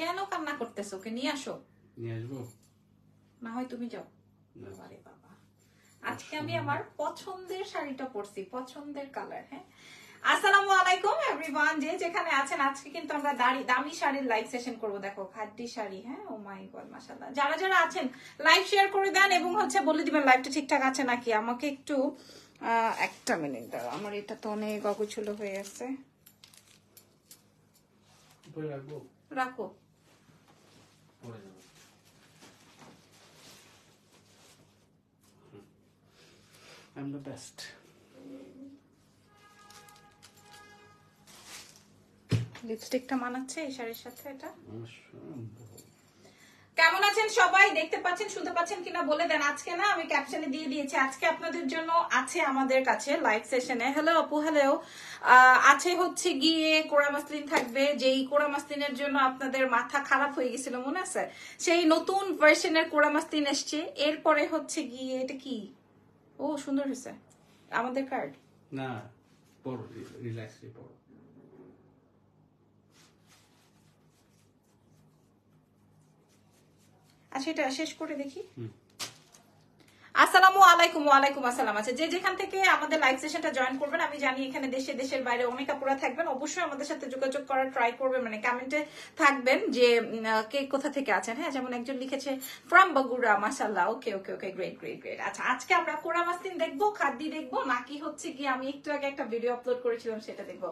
কেন কান্না করতেছো? ওকে নিয়ে আসো। নিয়ে আসবো না হয় তুমি যাও। আরে বাবা, আজকে আমি আমার পছন্দের শাড়িটা পরছি, পছন্দের কালার। হ্যাঁ, আসসালামু আলাইকুম এভরিওয়ান, যে যেখানে আছেন। আজকে কিন্তু আমরা দামি শাড়ির লাইভ সেশন করব। দেখো খাদ্দি শাড়ি। হ্যাঁ, ও মাই গড, মাশাআল্লাহ। যারা যারা আছেন লাইভ শেয়ার করে দেন এবং হচ্ছে বলে দিবেন লাইভটা ঠিকঠাক আছে নাকি। আমাকে একটু একটা মিনিট দাও, আমার এটা তো অনেক অগোছালো হয়ে আছে। রাখো, I'm the best. লিপস্টিকটা মানাচ্ছে এই শাড়ির সাথে, এটা কেমন আছেন সবাই? দেখতে পাচ্ছেন, শুনতে পাচ্ছেন কিনা বলে দেন। আজকে না আমি ক্যাপশনে দিয়ে দিয়েছি, আজকে আপনাদের জন্য আছে আমাদের কাছে লাইভ সেশনে। হ্যালো আপু, হ্যালো। আছে হচ্ছে গিয়ে কোরা মাসলিন থাকবে, যেই কোরা মাসলিনের জন্য আপনাদের মাথা খারাপ হয়ে গেছিল মনে আছে? সেই নতুন ভার্সনের কোরা মাসলিন আসছে। এরপরে হচ্ছে গিয়ে এটা কি, ও সুন্দর হয়েছে আমাদের কার্ড না। পড়ো, রিল্যাক্সলি পড়ো। আচ্ছা, এটা শেষ করে দেখি। আসসালামু আলাইকুম। ওয়ালাইকুম আসসালাম। আচ্ছা, যে যেখান থেকে আমাদের লাইভ সেশনটা জয়েন করবেন, আমি জানি এখানে দেশে দেশের বাইরে অনেক আপুরা থাকবেন। অবশ্যই আমাদের সাথে যোগাযোগ করার ট্রাই করবেন, মানে কমেন্টে থাকবেন যে কে কোথা থেকে আছেন। হ্যাঁ, যেমন একজন লিখেছে ফ্রম বগুড়া, মাশাআল্লাহ। Okay okay okay, great great great. আচ্ছা, আজকে আমরা কোরা মাসলিন দেখবো, খাদ্দি দেখবো, নাকি হচ্ছে কি আমি একটু আগে একটা ভিডিও আপলোড করেছিলাম সেটা দেখবো।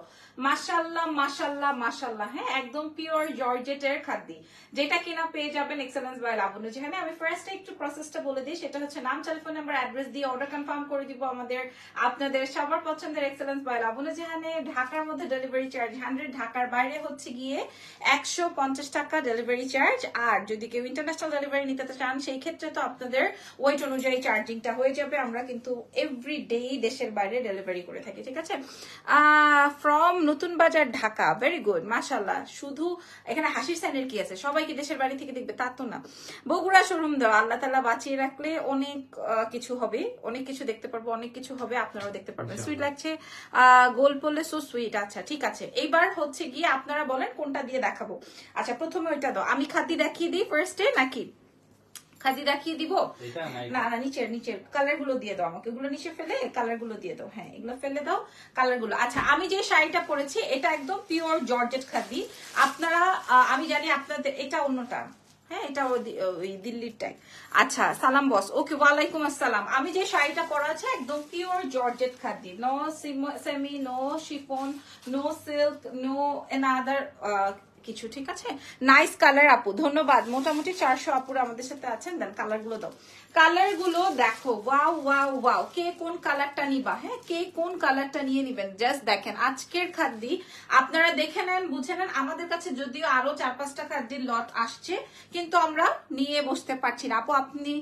মাশাআল্লাহ মাশাআল্লাহ মাশাআল্লাহ। হ্যাঁ, একদম পিওর জর্জেটের খাদ্দি, যেটা কিনা পেয়ে যাবেন এক্সেলেন্স বাই লাবনু। যেখানে আমি ফার্স্ট একটু প্রসেসটা বলে দিই, সেটা হচ্ছে নাম, টেলিফোন নাম্বার, অ্যাড্রেস দিয়ে অর্ডার কনফার্ম করে দিব আমাদের আপনাদের সবার পছন্দের এক্সেলেন্স বাই লাবনু। যেখানে ঢাকার মধ্যে ডেলিভারি চার্জ 100, ঢাকার বাইরে হচ্ছে গিয়ে 150 টাকা ডেলিভারি চার্জ। আর যদি কেউ ইন্টারন্যাশনাল ডেলিভারি নিতে চান, সেই ক্ষেত্রে তো আপনাদের ওয়েট অনুযায়ী চার্জিংটা হয়ে যাবে। আমরা কিন্তু এভরি ডে দেশের বাইরে ডেলিভারি করে থাকি, ঠিক আছে? ফ্রম নতুন বাজার, ঢাকা। ভেরি গুড, মাশাআল্লাহ। শুধু এখানে হাসির সাইনের কি আছে, সবাইকে দেশের বাইরে থেকে দেখবে তা তো না। বগুড়া শোরুম দাও, আল্লাহ তাআলা বাঁচিয়ে রাখলে অনেক কিছু হবে, অনেক কিছু দেখতে পারবো, অনেক কিছু হবে, আপনারাও দেখতে পারবেন। সুইট লাগছে গোল পড়লে, সো সুইট। আচ্ছা ঠিক আছে, এইবার হচ্ছে গিয়ে আপনারা বলেন কোনটা দিয়ে দেখাবো। আচ্ছা, প্রথমে ওইটা দাও। আমি খাদি দেখিয়ে দিই ফার্স্টে, নাকি খাদি দেখিয়ে দিব? না না, নিচের নিচের কালার গুলো দিয়ে দাও আমাকে। এগুলো নিচে ফেলে কালার গুলো দিয়ে দাও। হ্যাঁ, এগুলো ফেলে দাও, কালার গুলো। আচ্ছা, আমি যে শাড়িটা পরেছি এটা একদম পিওর জর্জেট খাদি। আপনারা, আমি জানি আপনাদের এটা অন্যটা। হ্যাঁ, এটা ওই দিল্লির টাইপ। আচ্ছা, সালাম বস। ওকে, ওয়ালাইকুম আসসালাম। আমি যে শাড়িটা পরা আছে একদম pure georgette khadi. No semi, no chiffon, no silk, no another কিছু, ঠিক আছে? নাইস কালার আপু, ধন্যবাদ। মোটামুটি 400 আপুরা আমাদের সাথে আছেন। দেন কালার গুলো দাও, কালার গুলো দেখো। Wow wow wow. কে কোন কালারটা নিবা? হ্যাঁ, কে কোন কালারটা নিয়ে নিবেন জাস্ট দেখেন। আজকের খাদ্দি আপনারা দেখে নেন, বুঝে নেন। আমাদের কাছে যদিও আরো 4-5টা খাদ্দির লট আসছে, কিন্তু আমরা নিয়ে বসতে পারছি না। আপু আপনি,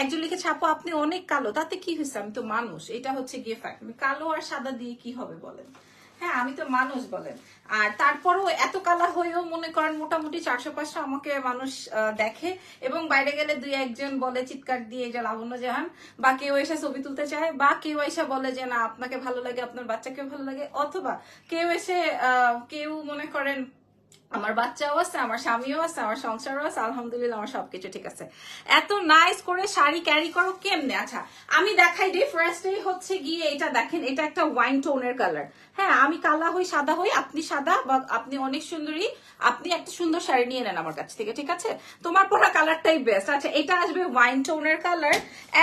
একজন লিখেছে আপু আপনি অনেক কালো, তাতে কি হয়েছে? আমি তো মানুষ, এটা হচ্ছে গিয়ে ফ্যাক্ট। কালো আর সাদা দিয়ে কি হবে বলেন? হ্যাঁ, আমি তো মানুষ বলেন। আর তারপরও এত কালা হয়েও মনে করেন মোটামুটি 400-500 আমাকে মানুষ দেখে, এবং বাইরে গেলে 2-1 জন বলে চিৎকার দিয়ে যে লাবণ্য জাহান, বা কেউ এসে ছবি তুলতে চায়, বা কেউ এসে বলে যে না আপনাকে ভালো লাগে, আপনার বাচ্চাকে ভালো লাগে, অথবা কেউ এসে কেউ মনে করেন আমার বাচ্চাও আছে, আমার স্বামীও আছে, আমার সংসারও আছে, আলহামদুলিল্লাহ আমার সবকিছু ঠিক আছে। এত নাইস করে শাড়ি ক্যারি করো কেমনে? আচ্ছা, আমি দেখাই দিই ফার্স্টেই হচ্ছে গিয়ে। এটা দেখেন, এটা একটা ওয়াইন টোনের কালার। হ্যাঁ, আমি কালা হই সাদা হই, আপনি সাদা বা আপনি অনেক সুন্দরী, আপনি একটা সুন্দর শাড়ি নিয়ে নেন আমার কাছ থেকে, ঠিক আছে? তোমার পরা কালারটাই বেস্ট। আচ্ছা, এটা আসবে ওয়াইন টোনের কালার।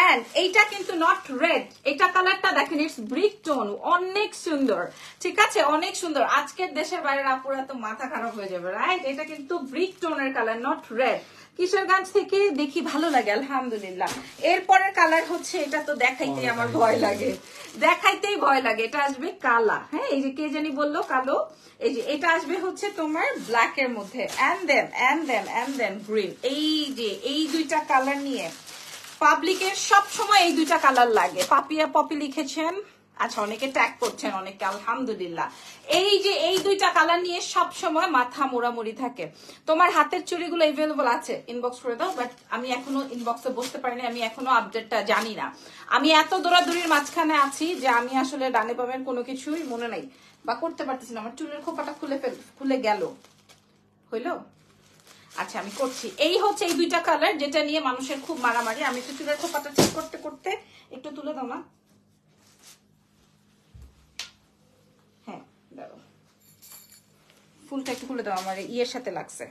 এন্ড এইটা কিন্তু নট রেড, এটা কালারটা দেখেন, ইটস ব্রিক টোন, অনেক সুন্দর, ঠিক আছে? অনেক সুন্দর। আজকের দেশের বাইরের আপুরা তো মাথা খারাপ হয়ে যায়। রাইট, এটা কিন্তু ব্রিক টোনের কালার, নট রেড। কিশোরগঞ্জ থেকে দেখি, ভালো লাগে আলহামদুলিল্লাহ। এরপরের কালার হচ্ছে, এটা তো দেখাইতেই আমার ভয় লাগে, দেখাইতেই ভয় লাগে। এটা আসবে কালা। হ্যাঁ, এই যে কে জানি বললো কালো। এই যে এটা আসবে হচ্ছে তোমার ব্ল্যাক এর মধ্যে। And then and then and then green. এই যে এই দুইটা কালার নিয়ে পাবলিকের সব সময় এই দুইটা কালার লাগে। পাপিয়া পপি লিখেছেন। আচ্ছা, অনেকে ট্যাগ করছেন, অনেকে আলহামদুলিল্লাহ। এই যে এই দুইটা কালার নিয়ে সব সময় মাথা মোড়ামুড়ি থাকে। তোমার হাতের চুড়িগুলো এভেলেবল আছে, ইনবক্স করে দাও। বাট আমি এখনো ইনবক্সে বসতে পারিনি, আমি এখনো আপডেটটা জানি না। আমি এত দৌড়াদৌড়ির মাঝখানে আছি যে আমি আসলে ডানে বামের কোনো কিছুই মনে নাই বা করতে পারতেছি না। আমার চুলের খোপাটা খুলে গেল, হইলো। আচ্ছা আমি করছি। এই হচ্ছে এই দুইটা কালার যেটা নিয়ে মানুষের খুব মারামারি। আমি একটু চুলের খোপাটা ঠিক করতে করতে একটু তুলে দাও না। হ্যাঁ দাঁড়াও, ফুলটা একটু খুলে দাও, আমার ইয়ের সাথে লাগছে,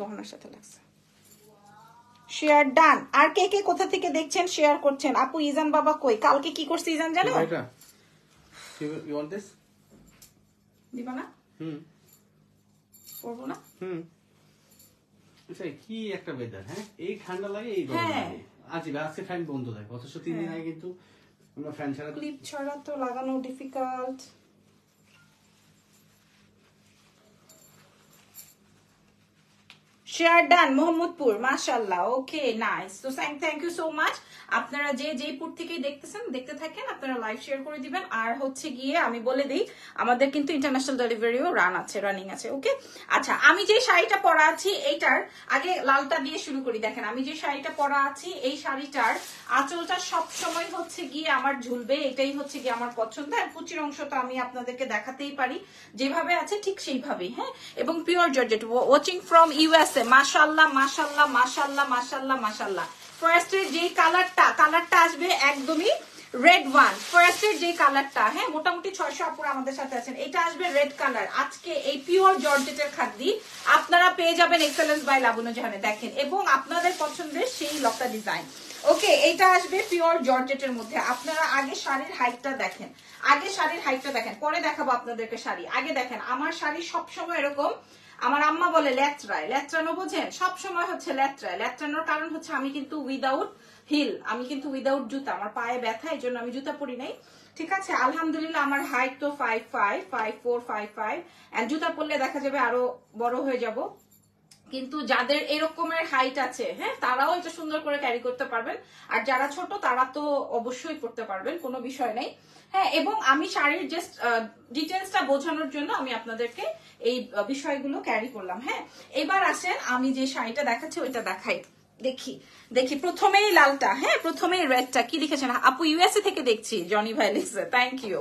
গহনার সাথে লাগছে। Share done. আর কে কে কোথা থেকে দেখছেন শেয়ার করছেন। আপু ইজান বাবা কই, কালকে কি করছে ইজান জানো? এটা you want this দিবা না? করব না। আচ্ছা কি একটা ওয়েদার, হ্যাঁ এই ঠান্ডা লাগে এই গরম লাগে। আজিবা আজকে ফ্যান বন্ধ থাকে, অথচ 3 দিন আগে কিন্তু আমরা ফ্যান ছাড়া ক্লিপ ছাড়া তো লাগানো ডিফিকাল্ট। শেয়ার ডান মোহাম্মদপুর, মাশাআল্লাহ, ওকে নাইস। তো থ্যাংক ইউ সো মাচ। আপনারা যে যেইপুর থেকে দেখতেছেন দেখতে থাকেন, আপনারা লাইভ শেয়ার করে দিবেন। আর হচ্ছে গিয়ে আমি বলে দিই আমাদের কিন্তু ইন্টারন্যাশনাল ডেলিভারিও রানিং আছে, ওকে। আচ্ছা আমি যে শাড়িটা পরা আছি এইটার আগে লালটা দিয়ে শুরু করি। দেখেন আমি যে শাড়িটা পরা আছি এই শাড়িটার আঁচলটা সবসময় হচ্ছে গিয়ে আমার ঝুলবে, এটাই হচ্ছে গিয়ে আমার পছন্দ। আর কুচির অংশটা আমি আপনাদেরকে দেখাতেই পারি, যেভাবে আছে ঠিক সেইভাবেই, হ্যাঁ। এবং pure georgette, watching from USA, মাশাআল্লাহ মাশাআল্লাহ মাশাআল্লাহ মাশাআল্লাহ মাশাআল্লাহ। ফার্স্টে যে কালারটা, কালারটা আসবে একদমই রেড ওয়ান, ফার্স্টে যে কালারটা, হ্যাঁ মোটামুটি 600 আপুরা আমাদের সাথে আছেন। এটা আসবে রেড কালার। আজকে এই পিওর জর্জেটের খাদি আপনারা পেয়ে যাবেন এক্সেলেন্স বাই লাবুনা জাহানে, দেখেন, এবং আপনাদের পছন্দের সেই লতা ডিজাইন, ওকে। এটা আসবে পিওর জর্জেটের মধ্যে। আপনারা আগে শাড়ির হাইটটা দেখেন, আগে শাড়ির হাইটটা দেখেন, পরে দেখাবো আপনাদেরকে শাড়ি। আগে দেখেন আমার শাড়ি সবসময় এরকম, আমার আম্মা বলে লেত্রায়, লেত্রানো বোঝেন, সবসময় হচ্ছে লেত্রায়। লেত্রানোর কারণ হচ্ছে আমি কিন্তু উইদাউট হিল, আমি কিন্তু উইদাউট জুতা, আমার পায়ে ব্যথা, এই জন্য আমি জুতা পরি নাই, ঠিক আছে। আলহামদুলিল্লাহ আমার হাইট তো 5'5", 5'4", 5'5", এন্ড জুতা পরলে দেখা যাবে আরো বড় হয়ে যাব। কিন্তু যাদের এরকমের হাইট আছে, হ্যাঁ তারাও এটা সুন্দর করে ক্যারি করতে পারবেন। আর যারা ছোট তারা তো অবশ্যই পড়তে পারবেন, কোনো বিষয় নেই, হ্যাঁ। এবং আমি শাড়ির জাস্ট ডিটেলসটা বোঝানোর জন্য আমি আপনাদেরকে এই বিষয়গুলো ক্যারি করলাম, হ্যাঁ। এবার আসেন আমি যে শাড়িটা দেখাচ্ছি ওইটা দেখাই, দেখি দেখি প্রথমেই লালটা, হ্যাঁ প্রথমেই রেডটা। কি লিখেছেন আপু? ইউএসএ থেকে দেখছি, জনি ভাই লিখছে, thank you,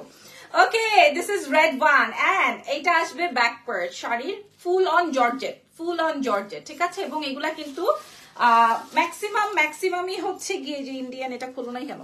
okay. This is red one and এইটা আসবে ব্যাক পার্ট, শাড়ির full on georgette, full on georgette, ঠিক আছে। এবং এগুলা কিন্তু ম্যাক্সিমামই হচ্ছে গিয়ে যে ইন্ডিয়ান। এটা খুলো নাই কেন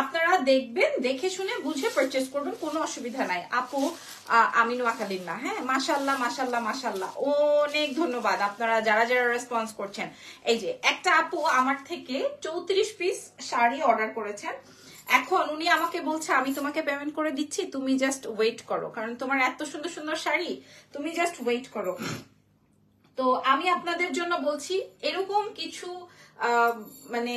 আপনারা দেখবেন, দেখে শুনে বুঝে পারচেস করবেন, কোনো অসুবিধা নাই। আপু আমি নোয়াখালীর না, হ্যাঁ। মাশাআল্লাহ মাশাআল্লাহ মাশাআল্লাহ, অনেক ধন্যবাদ আপনারা যারা যারা রেসপন্স করছেন। এই যে একটা আপু আমার থেকে 34 পিস শাড়ি অর্ডার করেছেন, এখন উনি আমাকে বলছে আমি তোমাকে পেমেন্ট করে দিচ্ছি, তুমি জাস্ট ওয়েট করো, কারণ তোমার এত সুন্দর সুন্দর শাড়ি, তুমি জাস্ট ওয়েট করো। তো আমি আপনাদের জন্য বলছি, এরকম কিছু মানে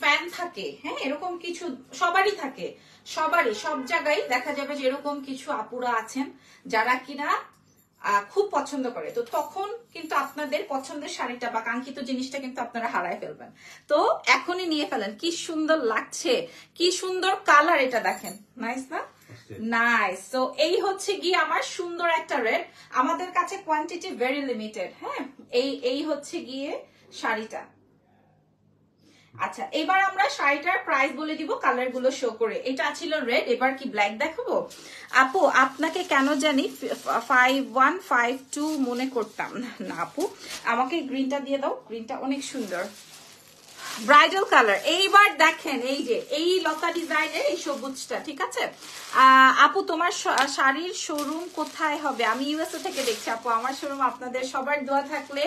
ফ্যান থাকে, হ্যাঁ এরকম কিছু সবারই থাকে, সবারই সব জায়গায় দেখা যাবে যে এরকম কিছু আপুরা আছেন যারা কিনা খুব পছন্দ করে। তো তখন কিন্তু আপনাদের পছন্দের শাড়িটা বা কাঙ্ক্ষিত জিনিসটা কিন্তু আপনারা হারায় ফেলবেন। তো এখনই নিয়ে ফেলেন, কি সুন্দর লাগছে, কি সুন্দর কালার, এটা দেখেন, নাইস না? নাইস। তো এই হচ্ছে গিয়ে আমার সুন্দর একটা রেড। আমাদের কাছে কোয়ান্টিটি ভেরি লিমিটেড, হ্যাঁ। এই হচ্ছে গিয়ে শাড়িটা। আচ্ছা এবার আমরা শাড়িটার প্রাইস বলে দিব কালার গুলো শো করে। এটা ছিল রেড, এবার কি ব্ল্যাক দেখাবো? আপু আপনাকে কেন জানি 5152 মনে করতাম। না আপু আমাকে গ্রিনটা দিয়ে দাও, গ্রিনটা অনেক সুন্দর, ব্রাইডাল কালার। এইবার দেখেন এই যে এই লতা ডিজাইনের এই সবুজটা, ঠিক আছে। আপু তোমার শাড়ির শোরুম কোথায় হবে? আমি ইউএসএ থেকে দেখছি আপু, আমার শোরুম আপনাদের সবার দোয়া থাকলে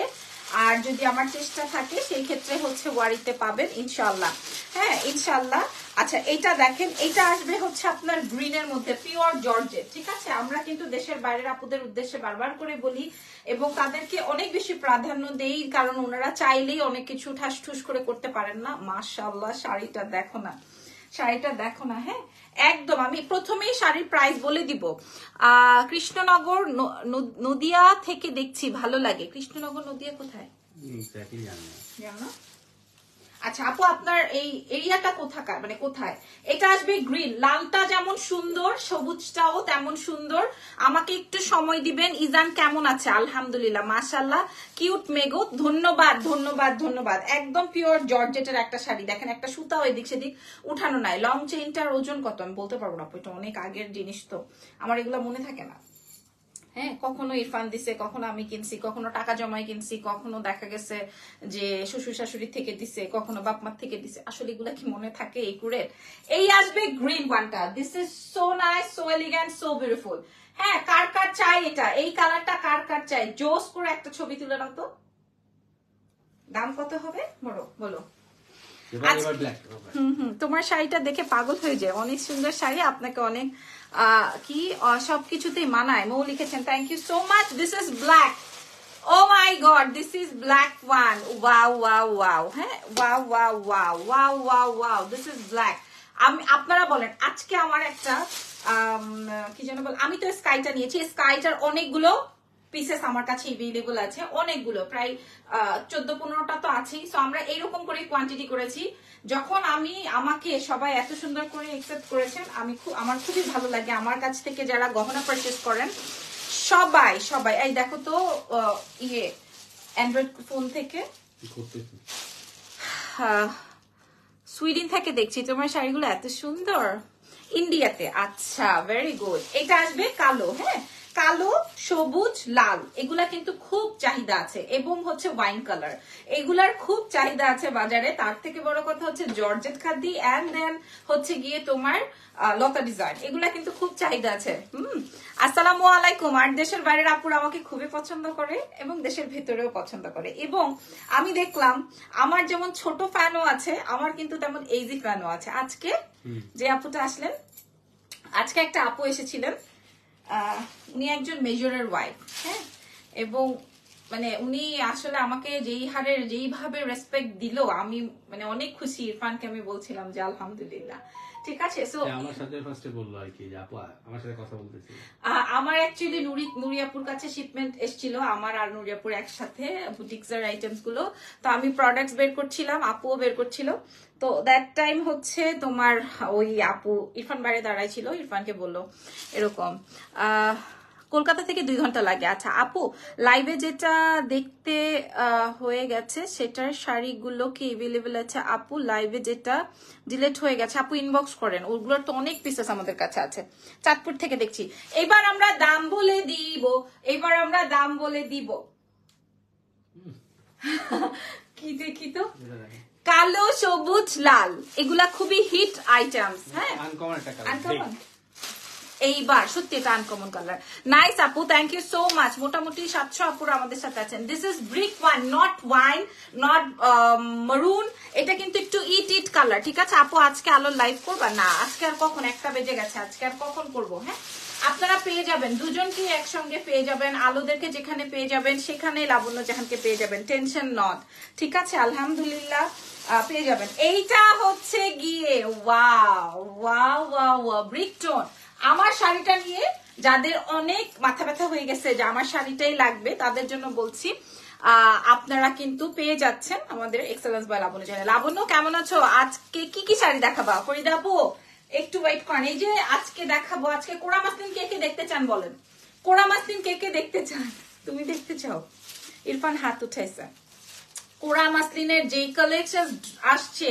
আর যদি আমার চেষ্টা থাকে সেই ক্ষেত্রে হচ্ছে ওয়ারিতে পাবেন ইনশাল্লাহ, হ্যাঁ ইনশাল্লাহ। আচ্ছা এটা দেখেন, এটা আসবে হচ্ছে আপনার গ্রিনের মধ্যে, পিওর জর্জেট, ঠিক আছে। আমরা কিন্তু দেশের বাইরের আপুদের উদ্দেশ্যে বারবার করে বলি এবং তাদেরকে অনেক বেশি প্রাধান্য দেই, কারণ ওনারা চাইলেই অনেক কিছু ঠাস ঠুস করে করতে পারেন না। মাশাআল্লাহ শাড়িটা দেখো না, শাড়িটা দেখো না, হ্যাঁ একদম। আমি প্রথমেই শাড়ির প্রাইস বলে দিব। কৃষ্ণনগর নদিয়া থেকে দেখছি, ভালো লাগে। কৃষ্ণনগর নদিয়া কোথায়? আচ্ছা আপু আপনার এই এরিয়াটা কোথাকার, মানে কোথায়? এটা আসবে গ্রিন, লালটা যেমন সুন্দর সবুজটাও তেমন সুন্দর। আমাকে একটু সময় দিবেন। ইজান কেমন আছে? আলহামদুলিল্লাহ মাশাআল্লাহ, কিউট মেগো, ধন্যবাদ ধন্যবাদ ধন্যবাদ। একদম পিওর জর্জেটের একটা শাড়ি, দেখেন একটা সুতাও এদিক সেদিক উঠানো নাই। লং চেইনটার ওজন কত আমি বলতে পারবো না, এটা অনেক আগের জিনিস তো আমার এগুলো মনে থাকে না। হ্যাঁ, কখনো ইরফান দিছে, কখনো আমি কিনছি, কখনো টাকা জমায় কিনছি, কখনো দেখা গেছে যে শ্বশুর শাশুড়ি থেকে দিছে, কখনো বাপমার থেকে দিছে। আসলে এগুলা কি মনে থাকে? এই করে এই আসবে গ্রিন ওয়ানটা। This is so nice, so elegant, so beautiful. হ্যাঁ, কার কার চাই এটা? এই কালারটা কার কার চাই? জোস করে একটা ছবি তুলে নাও তো। দাম কত হবে বড় বলো? তোমার শাড়িটা দেখে পাগল হয়ে যায়, অনেক সুন্দর শাড়ি, আপনাকে অনেক কি সবকিছুতেই মানায়। মৌ লিখেছেন thank you so much. This is black, oh my god, this is black one, wow wow wow. হ্যাঁ wow wow wow wow wow wow, this is black. আমি আপনারা বলেন আজকে আমার একটা কি যেন বল, আমি তো স্কাইটা নিয়েছি, স্কাইটার অনেকগুলো পিসেস আমার কাছে এভেলেবল আছে, অনেকগুলো প্রায় 14-15টা তো আছেই। সো আমরা এইরকম করে কোয়ান্টিটি করেছি। যখন আমি আমাকে সবাই এত সুন্দর করে অ্যাকসেপ্ট করেছেন, আমি আমার খুবই ভালো লাগে। আমার কাছ থেকে যারা গহনা পারচেস করেন সবাই সবাই এই দেখো তো, ইয়ে অ্যান্ড্রয়েড ফোন থেকে সুইডেন থেকে দেখছি তোমার শাড়িগুলো এত সুন্দর। ইন্ডিয়াতে, আচ্ছা ভেরি গুড। এটা আসবে কালো, হ্যাঁ কালো সবুজ লাল, এগুলা কিন্তু খুব চাহিদা আছে, এবং হচ্ছে ওয়াইন কালার, এগুলার খুব চাহিদা আছে বাজারে। তার থেকে বড় কথা হচ্ছে জর্জেট খাদি এন্ড দেন হচ্ছে গিয়ে তোমার লতা ডিজাইন, এগুলা কিন্তু খুব চাহিদা আছে। আসসালামু আলাইকুম। আর দেশের বাইরের আপুরা আমাকে খুবই পছন্দ করে এবং দেশের ভেতরেও পছন্দ করে, এবং আমি দেখলাম আমার যেমন ছোট ফ্যানও আছে আমার কিন্তু তেমন এইজি ফ্যানও আছে। আজকে যে আপুটা আসলেন, আজকে একটা আপু এসেছিলেন, উনি একজন মেজরের ওয়াইফ, হ্যাঁ, এবং মানে উনি আসলে আমাকে যেই হারে যেইভাবে রেসপেক্ট দিল আমি মানে অনেক খুশি। ইরফানকে আমি বলছিলাম যে আলহামদুলিল্লাহ ঠিক আছে। সো আমার সাথে ফার্স্টে বললো আর কি যে আপু আমার সাথে কথা বলতেছি। আমার অ্যাকচুয়ালি নুরিয়াপুর কাছে শিপমেন্ট এসেছিল আমার আর নুরিয়াপুর একসাথে, বুটিক্সের আইটেমস গুলো, তো আমি প্রোডাক্টস বের করছিলাম, আপুও বের করছিল। তো দ্যাট টাইম হচ্ছে তোমার ওই আপু, ইরফান বাইরে দাঁড়ায় ছিল, ইরফানকে বললো এরকম কলকাতা থেকে 2 ঘন্টা লাগে। আচ্ছা আপু লাইভে যেটা দেখতে হয়ে গেছে সেটার শাড়িগুলো কি এভেলেবেল আছে? আপু লাইভে যেটা ডিলেট হয়ে গেছে আপু ইনবক্স করেন, ওগুলোর তো অনেক পিসেস আমাদের কাছে আছে। চাঁদপুর থেকে দেখছি। এবার আমরা দাম বলে দিব, এবার আমরা দাম বলে দিব। কি দেখি তো, কালো সবুজ লাল, এগুলা খুবই হিট আইটেমস, হ্যাঁ আনকমন। এইবার সত্যি এটা আনকমন কালার। নাইস আপু, থ্যাংক ইউ সো মাচ। মোটামুটি 700 আপুরা আমাদের সাথে আছেন। This is brick one, not wine, not maroon, এটা কিন্তু একটু ইট ইট কালার, ঠিক আছে আপু? আজকে আলো লাইভ করবা না? আজকে আর কখন, 1টা বেজে গেছে, আজকে আর কখন করবো? হ্যাঁ আপনারা পেয়ে যাবেন, দুজনকে একসঙ্গে পেয়ে যাবেন, আলোদেরকে যেখানে পেয়ে যাবেন সেখানে লাবণ্য জাহানকে পেয়ে যাবেন, টেনশন নট, ঠিক আছে আলহামদুলিল্লাহ পেয়ে যাবেন। এইটা হচ্ছে গিয়ে wow wow wow brick tone. আমার শাড়িটা নিয়ে যাদের অনেক মাথা ব্যথা হয়ে গেছে যে আমার শাড়িটাই লাগবে, তাদের জন্য বলছি আপনারা কিন্তু পেয়ে যাচ্ছেন আমাদের excellence by Labonno channel. Labonno কেমন আছো? আজকে কি কি শাড়ি দেখাবা? ফরিদা আপু একটু ওয়েট করেন, এই যে আজকে দেখাবো, আজকে কোরা মাসলিন কে কে দেখতে চান বলেন? কোরা মাসলিন কে কে দেখতে চান? তুমি দেখতে চাও? ইরফান হাত উঠাইছে। কোরা মাসলিনের যে কালেকশন আসছে,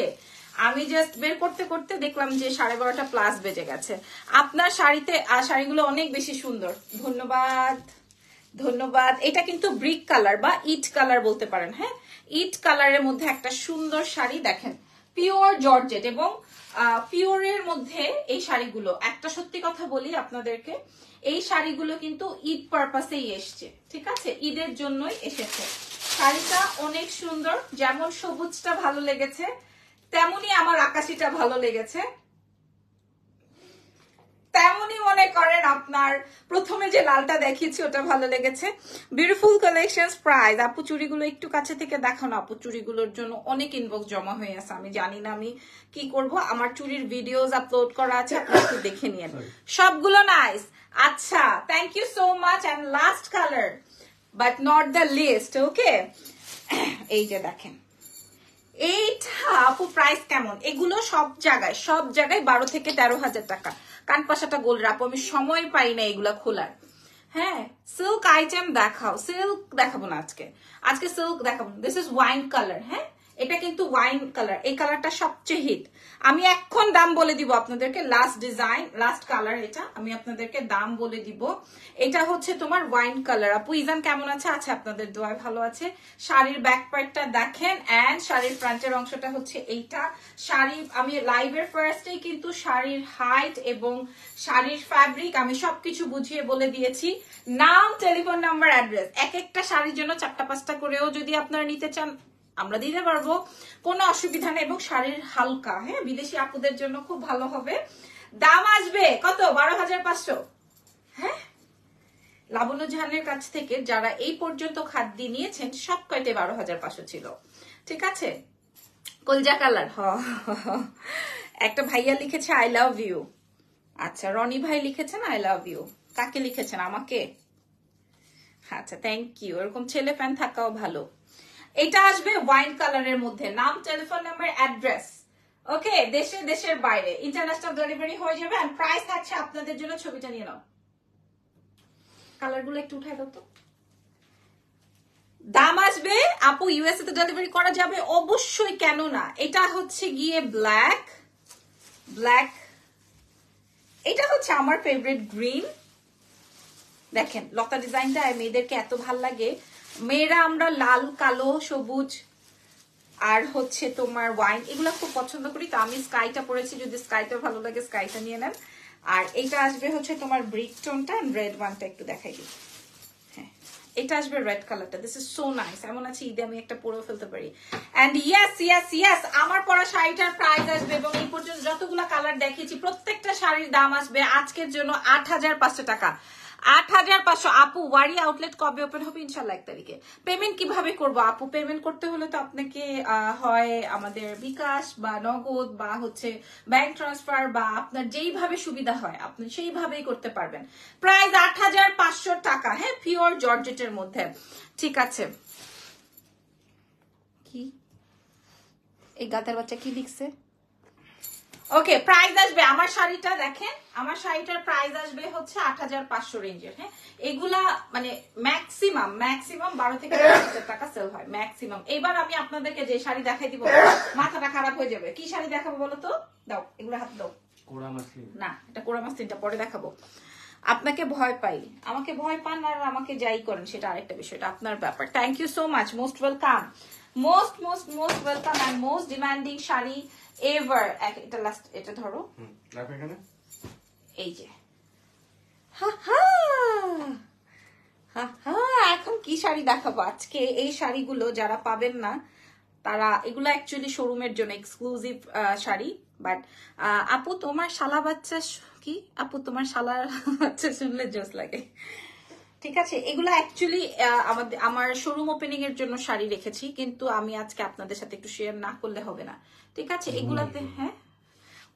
আমি জাস্ট বের করতে করতে দেখলাম যে 12:30 প্লাস বেজে গেছে। আপনার শাড়িতে শাড়িগুলো অনেক বেশি সুন্দর, ধন্যবাদ ধন্যবাদ। এটা কিন্তু ব্রিক কালার বা ইট কালার বলতে পারেন, হ্যাঁ ইট কালারের মধ্যে একটা সুন্দর শাড়ি, দেখেন পিওর জর্জেট এবং পিওরের মধ্যে এই শাড়িগুলো। একটা সত্যি কথা বলি আপনাদেরকে, এই শাড়িগুলো কিন্তু ঈদ পারপাসেই এসছে, ঠিক আছে ঈদের জন্যই এসেছে। শাড়িটা অনেক সুন্দর, যেমন সবুজটা ভালো লেগেছে তেমনি আমার আকাশিটা ভালো লেগেছে, তেমনি মনে করেন আপনার প্রথমে যে লালটা দেখিয়েছি ওটা ভালো লেগেছে। Beautiful collection. প্রাইস আপু চুড়িগুলো একটু কাছে থেকে দেখানো, আপু চুড়িগুলোর জন্য অনেক ইনবক্স জমা হয়ে আছে, আমি জানি না আমি কি করব। আমার চুড়ির ভিডিওস আপলোড করা আছে, আপনি দেখে নিন, সবগুলো নাইস। আচ্ছা thank you so much. And last colour but not the list, okay এই যে দেখেন এইট আপু প্রাইস কেমন? এগুলো সব জায়গায় 12 থেকে 13 হাজার টাকা। কানপাশাটা গোল রাপু আমি সময় পাই না এগুলা খোলার। হ্যাঁ, সিল্ক আইটেম দেখাও। সিল্ক দেখাবো না আজকে, আজকে সিল্ক দেখাবো। This is wine colour. হ্যাঁ, এটা কিন্তু ওয়াইন কালার। এই কালারটা সবচেয়ে হিট। আমি এখন দাম বলে দিব আপনাদেরকে। লাস্ট ডিজাইন, লাস্ট কালার এটা, আমি আপনাদেরকে দাম বলে দিব। এটা হচ্ছে তোমার ওয়াইন কালার। আপু ইজান কেমন আছে? আছে, আপনাদের দোয়ায় ভালো আছে। শাড়ির ব্যাক পার্টটা দেখেন এন্ড শাড়ির ফ্রন্টের অংশটা হচ্ছে এইটা। শাড়ি আমি লাইভের ফার্স্টেই কিন্তু শাড়ির হাইট এবং শাড়ির ফ্যাব্রিক আমি সবকিছু বুঝিয়ে বলে দিয়েছি। নাম, টেলিফোন নাম্বার, অ্যাড্রেস। এক একটা শাড়ির জন্য 4টা 5টা করেও যদি আপনারা নিতে চান আমরা দিতে পারবো, কোনো অসুবিধা নেই। এবং শাড়ির হালকা, হ্যাঁ, বিদেশি আপুদের জন্য খুব ভালো হবে। দাম আসবে কত? 12,500। হ্যাঁ, লাবণ্য জাহানের কাছ থেকে যারা এই পর্যন্ত খাদ্যি নিয়েছেন সব কয়টে 12,500 ছিল। ঠিক আছে, কলজা কালার। হ একটা ভাইয়া লিখেছে আই লাভ ইউ। আচ্ছা, রনি ভাই লিখেছেন আই লাভ ইউ। কাকে লিখেছেন? আমাকে? আচ্ছা, থ্যাংক ইউ। এরকম ছেলে ফ্যান থাকাও ভালো। এটা আসবে ওয়াইন কালারের মধ্যে। নাম, টেলিফোন নাম্বার, অ্যাড্রেস। ওকে, দেশে দেশের বাইরে ইন্টারন্যাশনাল ডেলিভারি হয়ে যাবে। আর প্রাইস থাকছে আপনাদের জন্য, ছবিটা নিয়ে নাও। কালারগুলো একটু উঠাই দাও তো। দাম আসবে আপু ইউএসএ তে ডেলিভারি করা যাবে অবশ্যই, কেন না। এটা হচ্ছে গিয়ে ব্ল্যাক, ব্ল্যাক। এটা হচ্ছে আমার ফেভারিট গ্রিন। দেখেন লতা ডিজাইনটা মেয়েদেরকে এত ভাল লাগে। মেয়েরা আমরা লাল, কালো, সবুজ আর হচ্ছে তোমার ওয়াইন এগুলো খুব পছন্দ করি। তো আমি স্কাইটা পরেছি, যদি স্কাইটা ভালো লাগে স্কাইটা নিয়ে নেন। আর এটা আসবে হচ্ছে তোমার ব্রিক টোনটা, রেড ওয়ানটা একটু দেখাই দিই। হ্যাঁ, এটা আসবে রেড কালারটা। This is so nice. এমন আছে ঈদে আমি একটা পরেও ফেলতে পারি। অ্যান্ড ইয়েস ইয়েস ইয়েস, আমার পরা শাড়িটার প্রাইস আসবে, এবং এই পর্যন্ত যতগুলো কালার দেখিয়েছি প্রত্যেকটা শাড়ির দাম আসবে আজকের জন্য 8,500 টাকা। 8,500। আপু ওয়ারি আউটলেট কবে ওপেন হবে? ইনশাল্লাহ 1 তারিখে। পেমেন্ট কিভাবে করবো আপু? পেমেন্ট করতে হলে তো আপনাকে হয় আমাদের বিকাশ বা নগদ বা হচ্ছে ব্যাংক ট্রান্সফার বা আপনার যেইভাবে সুবিধা হয় আপনি সেইভাবেই করতে পারবেন। প্রাইস 8,500 টাকা। হ্যাঁ, পিওর জর্জেটের মধ্যে। ঠিক আছে, কি এই গাতার বাচ্চা কি লিখছে? ওকে, প্রাইস আসবে আমার শাড়িটা দেখেন। আমার শাড়িটার প্রাইস আসবে হচ্ছে 8,500 রেঞ্জের। হ্যাঁ, এগুলা মানে ম্যাক্সিমাম 12 থেকে 13 হাজার টাকা সেল হয় ম্যাক্সিমাম। এবার আমি আপনাদেরকে যে শাড়ি দেখাই দিব মাথাটা খারাপ হয়ে যাবে। কি শাড়ি দেখাবো বলো তো? দাও এগুলো, হাত দাও। কোরামাসলিন না, এটা কোরামাসলিনটা পরে দেখাবো। আপনাকে ভয় পাই, আমাকে ভয় পান আর আমাকে যাই করেন সেটা আরেকটা বিষয়, এটা আপনার ব্যাপার। Thank you so much. Most welcome, most most most welcome and most demanding sari ever. এটা লাস্ট, এটা ধরো, এই যে এখন কি শাড়ি দেখাবো আজকে। এই শাড়িগুলো যারা পাবেন না তারা, এগুলো অ্যাকচুয়ালি শোরুমের জন্য এক্সক্লুসিভ শাড়ি। বাট আপু তোমার শালা বাচ্চা কি? আপু তোমার শালা বাচ্চা শুনলে জোস লাগে। ঠিক আছে, এগুলো অ্যাকচুয়ালি আমার শোরুম ওপেনিং এর জন্য শাড়ি রেখেছি, কিন্তু আমি আজকে আপনাদের সাথে একটু শেয়ার না করলে হবে না। ঠিক আছে, এগুলাতে হ্যাঁ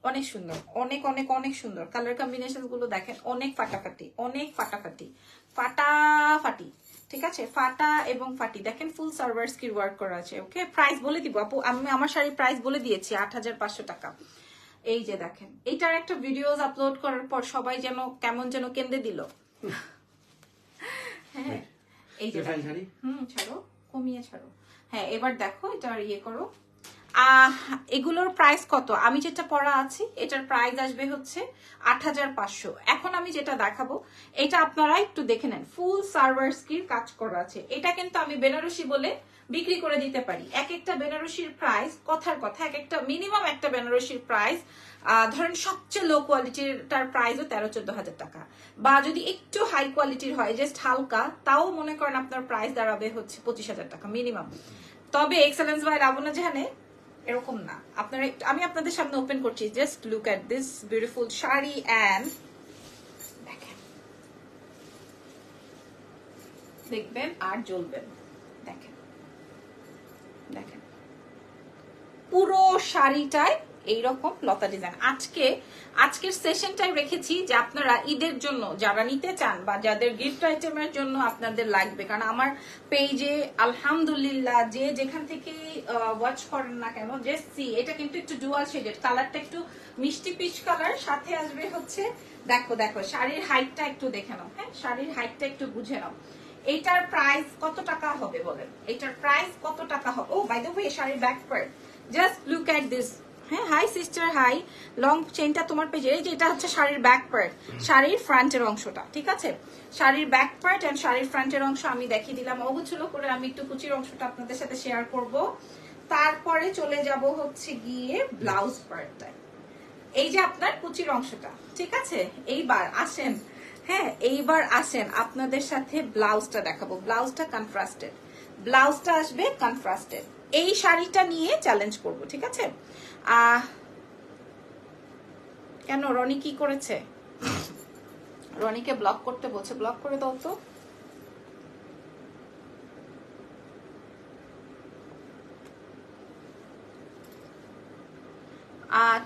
অনেক সুন্দর, অনেক অনেক অনেক সুন্দর। কালার কম্বিনেশন গুলো দেখেন, অনেক ফাটাফাটি, অনেক ফাটাফাটি, ফাটাফাটি। ঠিক আছে, ফাটা এবং ফাটি। দেখেন ফুল সার্ভার স্কির ওয়ার্ক করা আছে। ওকে, প্রাইস বলে দিব আপু। আমি আমার শাড়ির প্রাইস বলে দিয়েছি 8,500 টাকা। এই যে দেখেন, এটার একটা ভিডিওস আপলোড করার পর সবাই যেন কেমন যেন কেঁদে দিল। হ্যাঁ, এই যে শাড়ি, ছাড়ো, কমিয়ে ছাড়ো। হ্যাঁ, এবার দেখো এটা ইয়ে করো। এগুলোর প্রাইস কত? আমি যেটা পরা আছি এটার প্রাইস আসবে হচ্ছে 8,500। এখন আমি যেটা দেখাবো এটা আপনারা একটু দেখে নেন। ফুল সার্ভার স্কির কাজ করা আছে। এটা কিন্তু আমি বেনারসি বলে বিক্রি করে দিতে পারি। এক একটা বেনারসির প্রাইস, কথার কথা, এক একটা মিনিমাম একটা বেনারসির প্রাইস ধরেন সবচেয়ে লো কোয়ালিটিটার প্রাইসও 13-14 হাজার টাকা, বা যদি একটু হাই কোয়ালিটির হয় জাস্ট হালকা, তাও মনে করেন আপনার প্রাইস দাঁড়াবে হচ্ছে 25,000 টাকা মিনিমাম। তবে এক্সেলেন্স ভাই লাবণ্য জাহানে এরকম না। আপনারা, আমি আপনাদের সামনে ওপেন করছি। Just look at this beautiful sari and দেখেন, দেখবেন আর জ্বলবেন। দেখেন দেখেন পুরো শাড়িটায় এই রকম লতা ডিজাইন। আজকের সেশনটাই রেখেছি যে আপনারা ঈদের জন্য যারা নিতে চান বা যাদের গিফট আইটেমের জন্য আপনাদের লাগবে, কারণ আমার পেজে আলহামদুলিল্লাহ যে যেখান থেকে ওয়াচ করেন না কেন, যে সি এটা কিন্তু একটু ডুয়াল শেডেড, কালারটা একটু মিষ্টি পিচ কালার, সাথে আসবে হচ্ছে দেখো দেখো শাড়ির হাইটটা একটু দেখে নাও, হ্যাঁ শাড়ির হাইটটা একটু বুঝে নাও। এইটার প্রাইস কত টাকা হবে বলেন, এইটার প্রাইস কত টাকা হবে? ও বাই দ্য ওয়ে শাড়ির back part just look at this, হ্যাঁ হাই সিস্টার হাই, লং চেইনটা তোমার পেজে, এই যে এটা হচ্ছে শাড়ির ব্যাক পার্ট, শাড়ির ফ্রন্টের অংশটা, ঠিক আছে শাড়ির ব্যাক পার্ট এন্ড শাড়ির ফ্রন্টের অংশ আমি দেখিয়ে দিলাম, অগুছলো করে আমি একটু কুচির অংশটা আপনাদের সাথে শেয়ার করব। তারপরে চলে যাব হচ্ছে গিয়ে ব্লাউজ পার্টটা, এই যে আপনার কুচির অংশটা, ঠিক আছে এইবার আসেন, হ্যাঁ এইবার আসেন আপনাদের সাথে ব্লাউজটা দেখাবো। ব্লাউজটা কনট্রাস্টেড, ব্লাউজটা আসবে কনট্রাস্টেড, এই শাড়িটা নিয়ে চ্যালেঞ্জ করব, ঠিক আছে। কেন রনি কি করেছে, রনিকে ব্লক করতে বলছে, ব্লক করে দাও তো,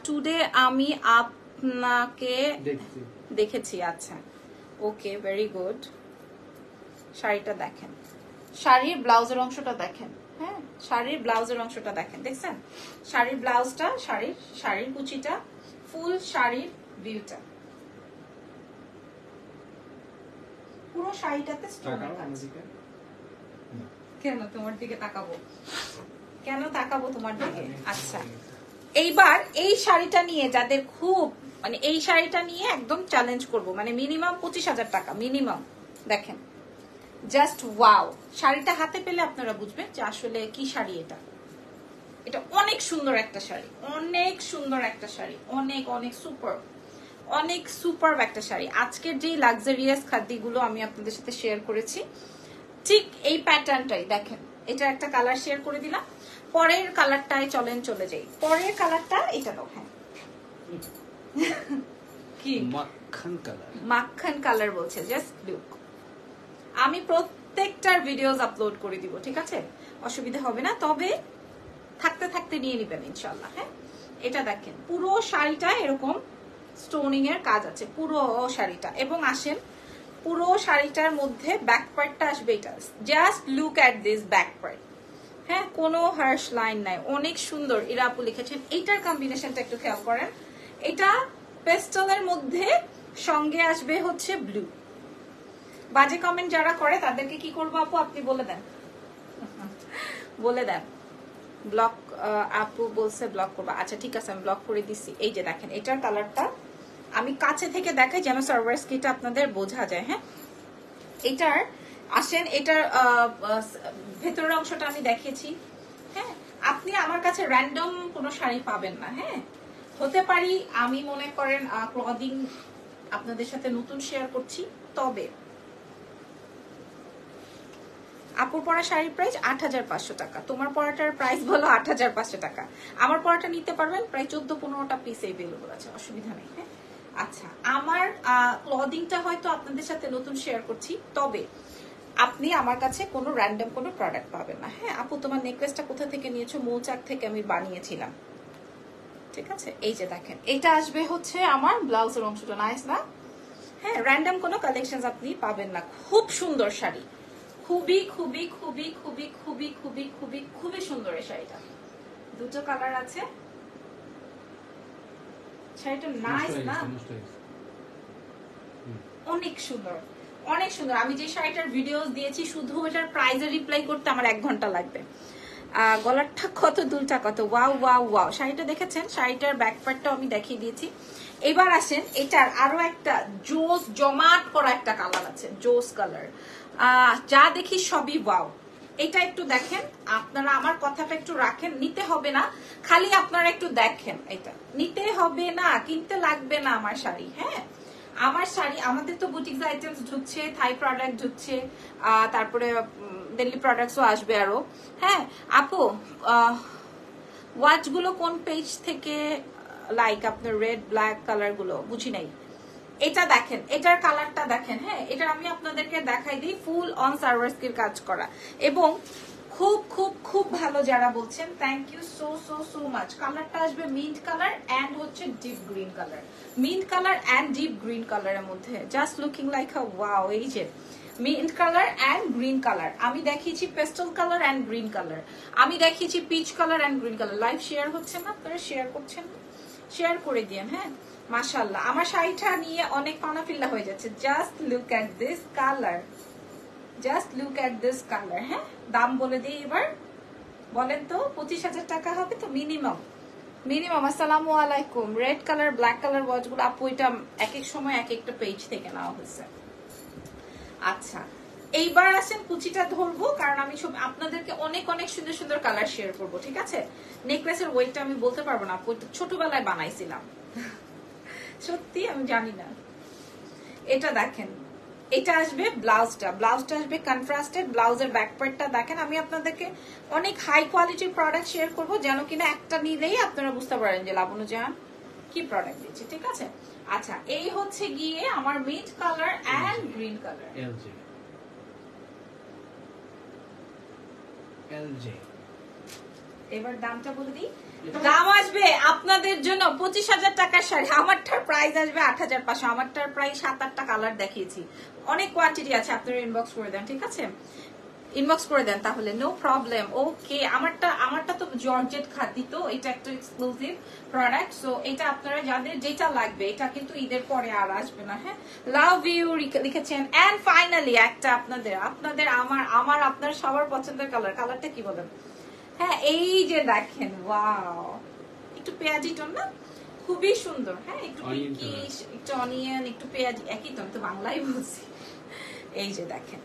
টুডে আমি আপনাকে দেখেছি, আচ্ছা ওকে ভেরি গুড। শাড়িটা দেখেন, শাড়ির ব্লাউজের অংশটা দেখেন, হ্যাঁ শাড়ির ব্লাউজের অংশটা দেখেন, দেখছেন শাড়ির ব্লাউজটা, শাড়ির কুচিটা, ফুল শাড়ির ভিউটা, পুরো শাড়িটাতে স্টোনের কাজ। কেন তোমার দিকে তাকাবো, কেন তাকাবো তোমার দিকে? আচ্ছা এইবার এই শাড়িটা নিয়ে যাদের খুব মানে এই শাড়িটা নিয়ে একদম চ্যালেঞ্জ করব, মানে মিনিমাম 25,000 টাকা মিনিমাম। দেখেন জাস্ট ওয়াও, শাড়িটা হাতে পেলে আপনারা বুঝবেন যে আসলে কি শাড়ি এটা, এটা অনেক সুন্দর একটা শাড়ি, অনেক সুন্দর একটা শাড়ি, অনেক অনেক সুপার, অনেক সুপার একটা শাড়ি। আজকের যে লাক্সারিয়াস খাদিগুলো আমি আপনাদের সাথে শেয়ার করেছি ঠিক এই প্যাটার্নটাই দেখেন, এটা একটা কালার শেয়ার করে দিলাম। পরের কালারটায় চলেন চলে যাই, পরের কালারটা এটা দেখেন, কি মাখন কালার, মাখন কালার বলছে, জাস্ট লুক। আমি প্রত্যেকটার ভিডিওস আপলোড করে দিব, ঠিক আছে অসুবিধা হবে না, তবে থাকতে থাকতে নিয়ে নেবেন ইনশাআল্লাহ। হ্যাঁ এটা দেখেন পুরো শাড়িটা এরকম স্টোনিং এর কাজ আছে পুরো শাড়িটা, এবং আসেন পুরো শাড়িটার মধ্যে ব্যাক পার্টটা আসবে, এটা just look at this back part, হ্যাঁ কোনো হার্শ লাইন নাই, অনেক সুন্দর। এরা আপু লিখেছেন এইটার কম্বিনেশনটা একটু খেয়াল করেন, এটা পেস্টলের মধ্যে সঙ্গে আসবে হচ্ছে ব্লু। বাজে কমেন্ট যারা করে তাদেরকে কি করবো আপু আপনি বলে দেন, বলে দেন। ব্লক আপু বলছে ব্লক করবো, আচ্ছা ঠিক আছে আমি ব্লক করে দিচ্ছি। এই যে দেখেন এটার কালারটা আমি কাছে থেকে দেখাই যেন সার্ভার স্কিটা আপনাদের বোঝা যায়, হ্যাঁ এটার আসেন এটার ভেতরের অংশটা আমি দেখিয়েছি। হ্যাঁ আপনি আমার কাছে র্যান্ডম কোনো শাড়ি পাবেন না, হ্যাঁ হতে পারি আমি মনে করেন ক্লদিং আপনাদের সাথে নতুন শেয়ার করছি, তবে আপুর পরা শাড়ির প্রাইস 8,500 টাকা, তোমার পরাটার প্রাইস বলো 8,500 টাকা, আমার পরাটা নিতে পারবেন প্রায় 14-15টা পিস এভেলেবল আছে, অসুবিধা নেই। হ্যাঁ আচ্ছা আমার ক্লদিংটা হয়তো আপনাদের সাথে নতুন শেয়ার করছি, তবে আপনি আমার কাছে কোনো র্যান্ডম কোনো প্রোডাক্ট পাবেন না। হ্যাঁ আপু তোমার নেকলেসটা কোথা থেকে নিয়েছো? মৌচাক থেকে আমি বানিয়েছিলাম, ঠিক আছে। এই যে দেখেন এটা আসবে হচ্ছে আমার ব্লাউজের অংশটা, নাইস না? হ্যাঁ র্যান্ডম কোনো কালেকশন আপনি পাবেন না, খুব সুন্দর শাড়ি, খুবই খুবই খুবই খুবই খুবই খুবই খুবই খুবই সুন্দর এই শাড়িটা। দুটো কালার আছে, শাড়িটা নাইস না? অনেক সুন্দর, অনেক সুন্দর। আমি যে শাড়িটার ভিডিওস দিয়েছি শুধু ওটার প্রাইজের রিপ্লাই করতে আমার 1 ঘন্টা লাগবে। গলাটা কত, দুলটা কত, ওয়াও ওয়াও ওয়াও। শাড়িটা দেখেছেন, শাড়িটার ব্যাক পার্টটাও আমি দেখিয়ে দিয়েছি। এবার আসেন এটার আরো একটা জোস জমাট করা একটা কালার আছে, জোস কালার, যা দেখি সবই ওয়াও। এটা একটু দেখেন, আপনারা আমার কথাটা একটু রাখেন, নিতে হবে না, খালি আপনারা একটু দেখেন, এটা নিতে হবে না, কিনতে লাগবে না আমার শাড়ি। হ্যাঁ আমার শাড়ি, আমাদের তো বুটিক্স আইটেমস ঢুকছে, থাই প্রোডাক্ট ঢুকছে, তারপরে দিল্লি প্রোডাক্টসও আসবে আরো। হ্যাঁ আপু ওয়াচগুলো কোন পেজ থেকে? লাইক আপনার রেড ব্ল্যাক কালারগুলো বুঝি নাই। এটা দেখেন, এটার কালারটা দেখেন, হ্যাঁ এটা আমি আপনাদেরকে দেখাই দিই, ফুল অন সার্ভার স্কিল কাজ করা এবং খুব খুব খুব ভালো যারা বলছেন, thank you so so so much. কালারটা আসবে মিন্ট কালার এন্ড হচ্ছে deep green colour, mint colour and deep green কালারের মধ্যে, just looking like a wow. এই যে mint colour and green colour, আমি দেখিয়েছি pastel colour and green colour, আমি দেখিয়েছি peach colour and green colour. Live share হচ্ছে না, আপনারা শেয়ার করছেন না, শেয়ার করে দিয়েন। হ্যাঁ মাশাআল্লাহ, আমার শাড়িটা নিয়ে অনেক কানাফিল্লা হয়ে যাচ্ছে। Just look at this colour, just look at this colour. হ্যাঁ দাম বলে দিই এবার, বলেন তো 25,000 টাকা হবে তো মিনিমাম? মিনিমাম। আসসালামু আলাইকুম। রেড কালার ব্ল্যাক কালার ওয়াচগুলো আপু এটা এক এক সময় এক একটা পেজ থেকে নেওয়া হয়েছে। আচ্ছা এইবার আসেন কুচিটা ধরবো, কারণ আমি সব আপনাদেরকে অনেক অনেক সুন্দর সুন্দর কালার শেয়ার করবো, ঠিক আছে? নেকলেসের ওয়েটটা আমি বলতে পারবো না, ছোটবেলায় বানাইছিলাম, সত্যি আমি জানি না। এটা দেখেন, এটা আসবে ব্লাউজটা, ব্লাউজটা আসবে কন্ট্রাস্টেড, ব্লাউজের ব্যাকপার্টটা দেখেন। আমি আপনাদেরকে অনেক হাই কোয়ালিটির প্রোডাক্ট শেয়ার করবো, যেন কিনা একটা নিলেই আপনারা বুঝতে পারেন যে লাবনু জান কি প্রোডাক্ট দিচ্ছে, ঠিক আছে? আচ্ছা এই হচ্ছে গিয়ে আমার mint colour and green colour, LG. এবার দামটা বলে দিই, দাম আসবে আপনাদের জন্য 25,000 টাকার শাড়ি। আমারটার প্রাইস আসবে 8,500, আমারটার প্রায় 7-8টা কালার দেখিয়েছি, অনেক কোয়ান্টিটি আছে, আপনারা ইনবক্স করে দেন, ঠিক আছে? ইনবক্স করে দেন তাহলে, নো প্রবলেম। ওকে আমারটা তো জর্জেট খাদি, তো এটা একটা এক্সক্লুসিভ প্রোডাক্ট, সো এটা আপনারা যাদের যেটা লাগবে, এটা কিন্তু ঈদের পরে আর আসবে না। হ্যাঁ লাভ ইউ লিখেছেন। এন্ড ফাইনালি একটা আপনাদের আপনাদের আমার আমার আপনার সবার পছন্দের কালার, কালারটা কি বলেন? হ্যাঁ এই যে দেখেন, ওয়াও, একটু পেঁয়াজি টোন না, খুবই সুন্দর। হ্যাঁ একটু পিঙ্কিশ, একটু অনিয়ন, একটু পেঁয়াজি, একই টোন, তো বাংলায় বলছি। এই যে দেখেন,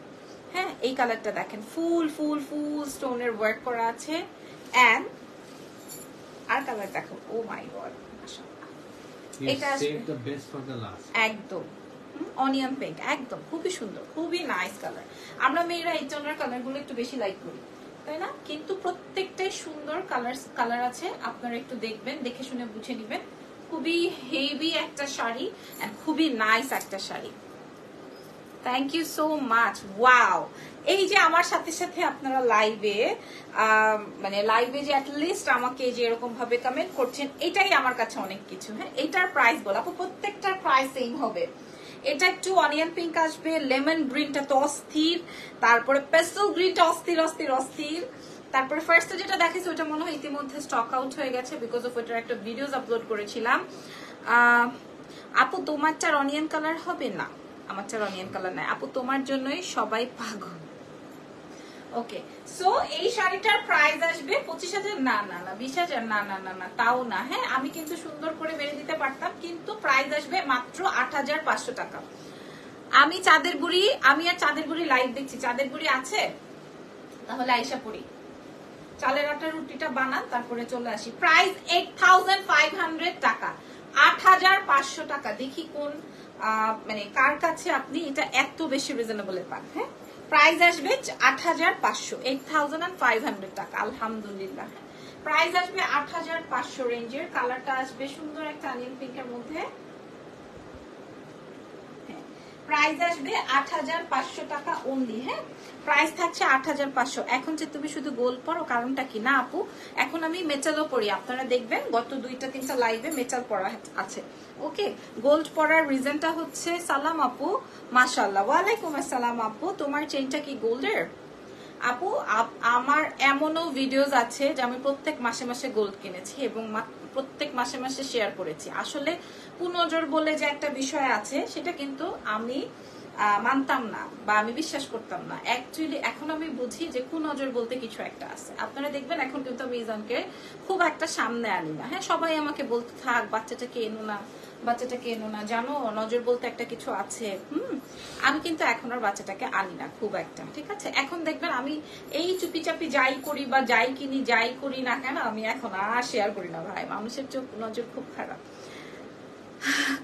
হ্যাঁ এই কালারটা দেখেন, ফুল ফুল ফুল স্টোনের ওয়ার্ক করা আছে। এন্ড আর কালার দেখো, ও মাই গড, এটা the best for the last, একদম অনিয়ন পিঙ্ক, একদম খুবই সুন্দর, খুবই নাইস কালার। আমরা মেয়েরা এই টোনের কালারগুলো একটু বেশি লাইক করি, তাই না? কিন্তু প্রত্যেকটাই সুন্দর কালার আছে, আপনারা একটু দেখবেন, দেখে শুনে বুঝে নেবেন। খুবই হেভি একটা শাড়ি, খুবই নাইস একটা sari. Thank you so much. Wow, এই যে আমার সাথে সাথে আপনারা লাইভে মানে লাইভে যে অ্যাটলিস্ট আমাকে যে এরকম ভাবে কমেন্ট করছেন, এটাই আমার কাছে অনেক কিছু। হ্যাঁ এটার প্রাইস বল আপু, প্রত্যেকটার প্রাইস সেম হবে। এটা একটু অনিয়ন পিঙ্ক আসবে, লেমন গ্রিনটা তো অস্থির, তারপরে পেস্টেল গ্রিনটা অস্থির অস্থির অস্থির, তারপরে ফার্স্টে যেটা দেখেছি ওটা মনে হয় ইতিমধ্যে স্টক আউট হয়ে গেছে, বিকজ অফ ওটার একটা ভিডিওস আপলোড করেছিলাম। আপু তোমারটার অনিয়ন কালার হবে না? আমারটার অনিয়ন কালার নাই আপু, তোমার জন্যই সবাই পাগল। ওকে সো এই শাড়িটার প্রাইস আসবে 25,000, না না না 20,000, না না না না তাও না। হ্যাঁ আমি কিন্তু সুন্দর করে বেড়ে দিতে পারতাম, কিন্তু প্রাইস আসবে মাত্র 8,500 টাকা। আমি চাঁদের বুড়ি, আমি আর চাঁদের বুড়ি লাইভ দেখছি, চাঁদের বুড়ি আছে? তাহলে আইসা পড়ি, চালের আটার রুটিটা বানান, তারপরে চলে আসি। প্রাইস 8,500 টাকা, 8,500 টাকা। দেখি কোন মানে কার কাছে আপনি এটা এত বেশি রিজনেবল পান। হ্যাঁ প্রাইস আসবে 8,500, 8,500 টাকা। আলহামদুলিল্লাহ, প্রাইস আসবে 8,500 রেঞ্জের। কালারটা আসবে সুন্দর একটা অনিয়ন পিঙ্কের মধ্যে। প্রাইস আসবে 8,500 টাকা অনলি। হ্যাঁ প্রাইস থাকছে 8,500। এখন যে তুমি শুধু গোল্ড পরো, কারণটা কি? না আপু, এখন আমি মেটালও পরি, আপনারা দেখবেন গত 2-3টা লাইভে মেটাল পরা আছে। ওকে গোল্ড পরার রিজনটা হচ্ছে, সালাম আপু, মাশাআল্লাহ। ওয়ালাইকুম আসসালাম আপু, তোমার চেইনটা কি গোল্ডের? আপু আমার এমনও ভিডিওস আছে যে আমি প্রত্যেক মাসে মাসে গোল্ড কিনেছি এবং প্রত্যেক মাসে মাসে শেয়ার করেছি। আসলে পুনর্জর বলে যে একটা বিষয় আছে, সেটা কিন্তু আমি মানতাম না বা আমি বিশ্বাস করতাম না। অ্যাকচুয়ালি এখন আমি বুঝি যে কুনজর বলতে কিছু একটা আছে। আপনারা দেখবেন এখন কিন্তু আমি ইজানকে খুব একটা সামনে আনি না। হ্যাঁ সবাই আমাকে বলতে থাক, বাচ্চাটাকে এনো না, বাচ্চাটাকে এনো না, জানো নজর বলতে একটা কিছু আছে। আমি কিন্তু এখন আর বাচ্চাটাকে আনি না খুব একটা, ঠিক আছে? এখন দেখবেন আমি এই চুপি চাপি যাই করি বা যাই কিনি, যাই করি না কেন, আমি এখন আর শেয়ার করি না। ভাই মানুষের চোখ নজর খুব খারাপ।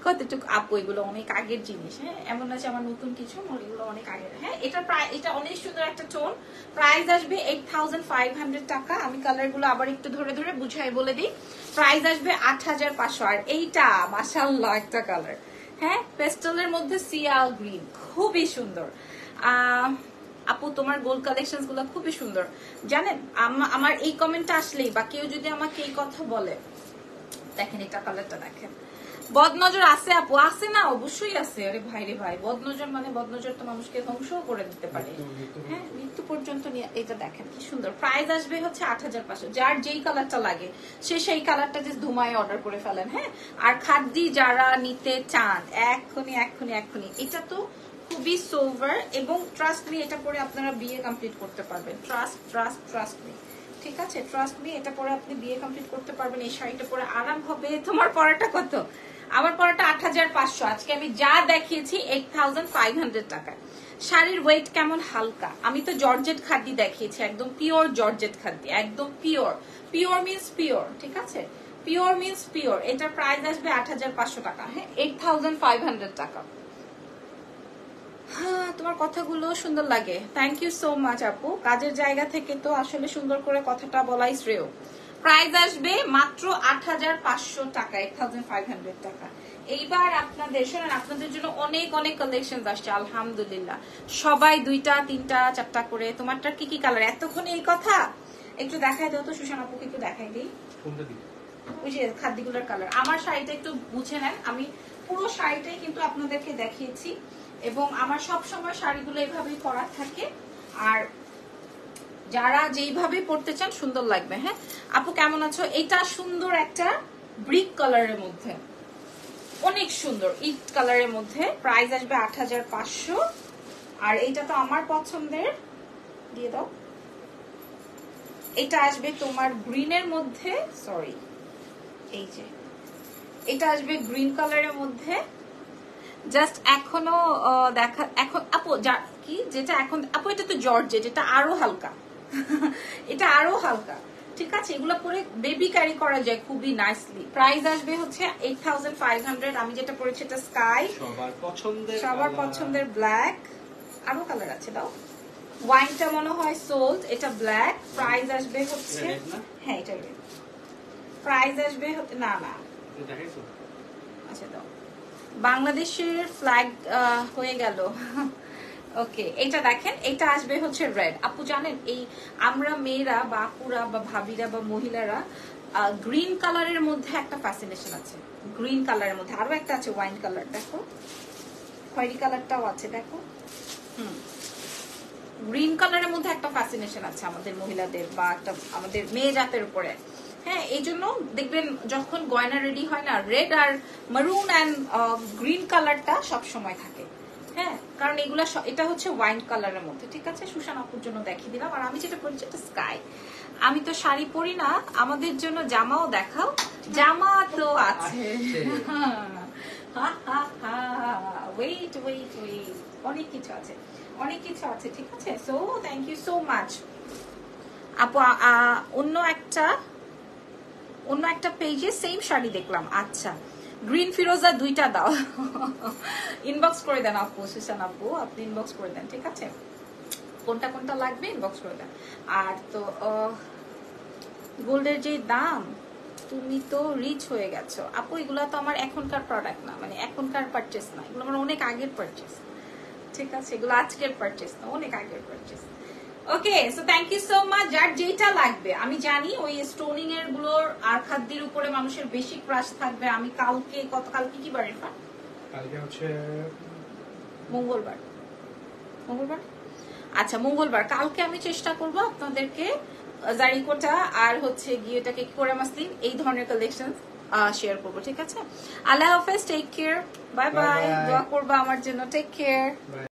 কতটুকু আপু এগুলো অনেক আগের জিনিস। হ্যাঁ এমন আছে আমার নতুন কিছু, এগুলো অনেক আগের। হ্যাঁ এটা প্রায়, এটা অনেক সুন্দর একটা টোন। প্রাইস আসবে 8,500 টাকা। আমি কালারগুলো আবার একটু ধরে ধরে বুঝাই বলে দিই। প্রাইস আসবে 8,500। আর এইটা মাশাআল্লাহ একটা কালার, হ্যাঁ পেস্টেলের মধ্যে সিয়াল গ্রিন, খুবই সুন্দর। আপু তোমার গোল কালেকশনগুলো খুবই সুন্দর। জানেন আমার এই কমেন্টটা আসলেই বা কেউ যদি আমাকে এই কথা বলে, দেখেন এটা কালারটা দেখেন, বদনজর আছে আপু, আছে না অবশ্যই আছে। আরে ভাই রে ভাই, বদনজর মানে বদনজর তো মানুষকে ধ্বংসও করে দিতে পারে, হ্যাঁ মৃত্যু পর্যন্ত। এটা দেখেন কি সুন্দর, প্রাইস আসবে হচ্ছে ৮৫০০। যার যেই কালারটা লাগে সে সেই কালারটা যে ধুমায় অর্ডার করে ফেলেন। হ্যাঁ, আর খাদ্যি যারা নিতে চান এক্ষুনি এক্ষুনি এক্ষুনি। এটা তো খুবই সোভার এবং ট্রাস্ট মি এটা পরে আপনারা বিএ কমপ্লিট করতে পারবেন। ট্রাস্ট ট্রাস্ট ট্রাস্ট মি, ঠিক আছে, ট্রাস্ট মি এটা পরে আপনি বিএ কমপ্লিট করতে পারবেন। এই শাড়িটা পরে আরাম হবে। তোমার পরাটা কত? আমার পরাটা ৮৫০০। আজকে আমি যা দেখিয়েছি ৮৫০০ টাকা। শাড়ির ওয়েট কেমন? হালকা। আমি তো জর্জেট খাদ্য দেখিয়েছি, একদম পিওর জর্জেট খাদ্য, একদম পিওর। পিওর মিন্স পিওর, ঠিক আছে, পিওর মিন্স পিওর। এটার প্রাইস আসবে ৮৫০০ টাকা। হ্যাঁ, ৮৫০০ টাকা। হ্যাঁ, তোমার কথাগুলো সুন্দর লাগে। থ্যাংক ইউ সো মাচ আপু। কাজের জায়গা থেকে তো আসলে সুন্দর করে কথাটা বলাই শ্রেয়। প্রাইস আসবে মাত্র ৮৫০০ টাকা, ৮৫০০ টাকা। এইবার আপনাদের শোনেন, আপনাদের জন্য অনেক অনেক কালেকশন আসছে আলহামদুলিল্লাহ। সবাই দুইটা তিনটা চারটা করে। তোমারটা কি কি কালার? এতক্ষণে এই কথা একটু দেখাই দাও তো, সুশান আপুকে একটু দেখাই দিই ওই যে খাদ্যগুলোর কালার। আমার শাড়িটা একটু বুঝে নেন, আমি পুরো শাড়িটাই কিন্তু আপনাদেরকে দেখিয়েছি এবং আমার সবসময় শাড়িগুলো এইভাবেই পরা থাকে। আর যারা যেইভাবে পড়তে চান সুন্দর লাগবে। হ্যাঁ আপু কেমন আছো? এটা সুন্দর একটা ব্রিক কালারের মধ্যে, অনেক সুন্দর ইট কালারের মধ্যে। প্রাইস আসবে ৮৫০০। আর এইটা তো আমার পছন্দের, দিয়ে দাও। এটা আসবে তোমার গ্রিনের মধ্যে, সরি এই যে এটা আসবে গ্রিন কালারের মধ্যে। জাস্ট এখনো দেখা এখন আপু কি যেটা এখন আপু, এটা তো জর্জেট, এটা আরো হালকা, এটা আরো হালকা, ঠিক আছে। এগুলো পরে বেবি ক্যারি করা যায় খুবই নাইসলি। প্রাইস আসবে হচ্ছে ৮৫০০। আমি যেটা পরেছি এটা স্কাই, সবার পছন্দের ব্ল্যাক। আরো কালার আছে, দাও। ওয়াইনটা মনে হয় সোল্ড, এটা ব্ল্যাক। প্রাইস আসবে হচ্ছে, হ্যাঁ এটা প্রাইস আসবে না না আচ্ছা দাও, বাংলাদেশের ফ্ল্যাগ হয়ে গেল। ওকে, এটা দেখেন, এটা আসবে হচ্ছে রেড। আপু জানেন এই আমরা মেয়েরা বা আপুরা বা ভাবিরা বা মহিলারা গ্রিন কালারের মধ্যে একটা ফ্যাসিনেশন আছে, গ্রিন কালারের মধ্যে। আরো একটা আছে ওয়াইন কালার, দেখো খয়েরি কালারটাও আছে, দেখো গ্রিন কালারের মধ্যে একটা ফ্যাসিনেশন আছে আমাদের মহিলাদের বা একটা আমাদের মেয়ে জাতের উপরে। হ্যাঁ, এই জন্য দেখবেন যখন গয়না রেডি হয় না, রেড আর মেরুন অ্যান্ড গ্রিন কালারটা সবসময় থাকে। হ্যাঁ, কারণ এগুলা, এটা হচ্ছে ওয়াইন কালারের মধ্যে, ঠিক আছে। সুশান আপুর জন্য দেখিয়ে দিলাম। আর আমি যেটা পড়ছি এটা স্কাই। আমি তো শাড়ি পরি না, আমাদের জন্য জামাও দেখাও। জামা তো আছে, ওয়েট ওয়েট ওয়েট, অনেক কিছু আছে, অনেক কিছু আছে, ঠিক আছে। So thank you so much আপু। অন্য একটা পেজে সেম শাড়ি দেখলাম। আচ্ছা, গ্রিন ফিরোজা দুইটা দাও। ইনবক্স করে দেন আপু, সুশান আপু আপনি ইনবক্স করে দেন, ঠিক আছে। কোনটা কোনটা লাগবে ইনবক্স করে দেন। আর তো গোল্ডের যে দাম, তুমি তো রিচ হয়ে গেছো আপু। এগুলো তো আমার এখনকার প্রোডাক্ট না, মানে এখনকার পারচেস না, এগুলো আমার অনেক আগের পারচেস, ঠিক আছে। এগুলো আজকের পারচেস না, অনেক আগের purchase. Okay, so thank you so much. যার যেটা লাগবে, আমি জানি ওই স্টোনিং এর গুলোর আর খাদ্যের উপরে মানুষের বেশি ক্রাশ থাকবে। আমি কালকে, গতকালকে কি বারে, কালকে হচ্ছে মঙ্গলবার, মঙ্গলবার আচ্ছা মঙ্গলবার, কালকে আমি চেষ্টা করব আপনাদেরকে জারিকোটা আর হচ্ছে গিয়ে এটাকে কি করে মাসলিন, এই ধরনের কালেকশন শেয়ার করবো, ঠিক আছে। আল্লাহ হাফেজ, টেক কেয়ার, বাই বাই। দোয়া করবা আমার জন্য, টেক কেয়ার।